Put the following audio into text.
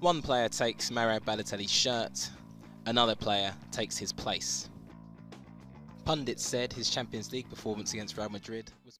One player takes Mario Balotelli's shirt, another player takes his place. Pundits said his Champions League performance against Real Madrid was